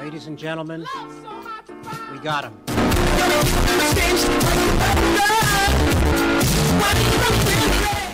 Ladies and gentlemen, we got him.